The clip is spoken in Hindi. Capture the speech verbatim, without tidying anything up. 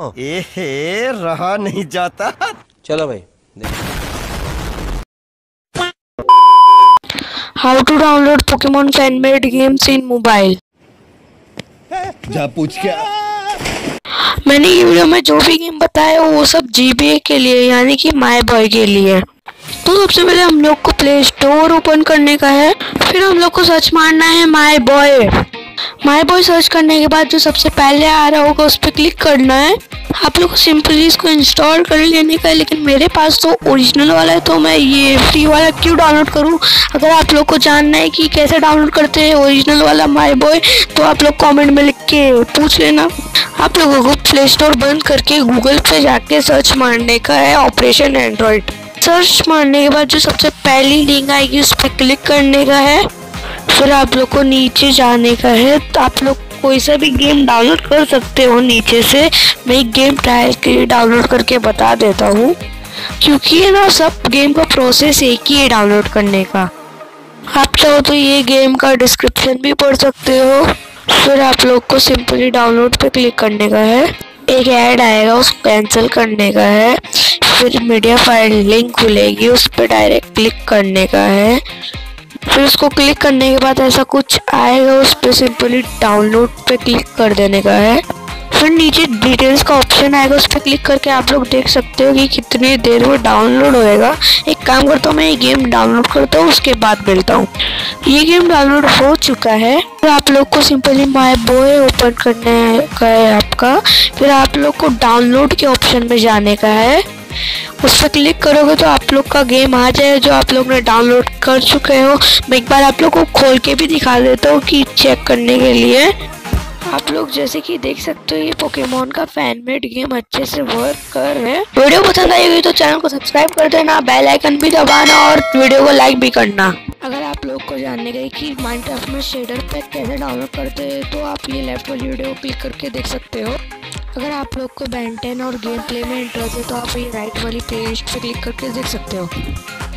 ए हे, रहा नहीं जाता। चलो भाई, how to download Pokemon fan made games in mobile. जा पूछ क्या। मैंने ये वीडियो में जो भी गेम बताया वो सब जी बी ए के लिए यानी कि माय बॉय के लिए। तो सबसे पहले हम लोग को प्ले स्टोर ओपन करने का है, फिर हम लोग को सर्च मारना है my boy. My boy search करने के बाद जो सबसे पहले आ रहा होगा उस पर क्लिक करना है। आप लोग को सिंपली इसको इंस्टॉल कर लेने का है, लेकिन मेरे पास तो ओरिजिनल वाला है तो मैं ये फ्री वाला क्यों डाउनलोड करूं। अगर आप लोग को जानना है कि कैसे डाउनलोड करते हैं ओरिजिनल वाला माय बॉय तो आप लोग कमेंट में लिख के पूछ लेना। आप लोगों को प्ले स्टोर बंद करके गूगल पे जाके सर्च मारने का है ऑपरेशन एंड्रॉयड। सर्च मारने के बाद जो सबसे पहली लिंक आएगी उस पर क्लिक करने का है, फिर आप लोग को नीचे जाने का है। तो आप लोग कोई सा भी गेम डाउनलोड कर सकते हो नीचे से। मैं एक गेम ट्रायल के लिए डाउनलोड करके बता देता हूँ, क्योंकि ये ना सब गेम का प्रोसेस एक ही है डाउनलोड करने का। आप चाहो तो ये गेम का डिस्क्रिप्शन भी पढ़ सकते हो। फिर आप लोग को सिंपली डाउनलोड पे क्लिक करने का है, एक ऐड आएगा उसको कैंसिल करने का है, फिर मीडिया फाइल लिंक खुलेगी उस पर डायरेक्ट क्लिक करने का है। फिर उसको क्लिक करने के बाद ऐसा कुछ आएगा, उस पर सिंपली डाउनलोड पे क्लिक कर देने का है। फिर नीचे डिटेल्स का ऑप्शन आएगा, उस पर क्लिक करके आप लोग देख सकते हो कि कितनी देर वो डाउनलोड होएगा। एक काम करता हूँ, मैं ये गेम डाउनलोड करता हूँ, उसके बाद मिलता हूँ। ये गेम डाउनलोड हो चुका है। फिर आप लोग को सिंपली माय बॉय ओपन करने का है आपका। फिर आप लोग को डाउनलोड के ऑप्शन में जाने का है, उस पर क्लिक करोगे तो आप लोग का गेम आ जाए जो आप लोग ने डाउनलोड कर चुके हो। मैं एक बार आप लोग को खोल के भी दिखा देता हूँ कि चेक करने के लिए। आप लोग जैसे कि देख सकते हो ये पोकेमॉन का फैन मेड गेम अच्छे से वर्क कर रहे हैं। वीडियो पसंद आई हुई तो चैनल को सब्सक्राइब कर देना, बेल आइकन भी दबाना और वीडियो को लाइक भी करना। अगर आप लोग को जानने का है कि माइनक्राफ्ट में शेडर पैक कैसे डाउनलोड करते हैं तो आप ये लेफ्ट वाली वीडियो क्लिक करके देख सकते हो। अगर आप लोग को बैन टेन और गेम प्ले में इंटरेस्ट है तो आप ये राइट वाली पेज पे क्लिक करके देख सकते हो।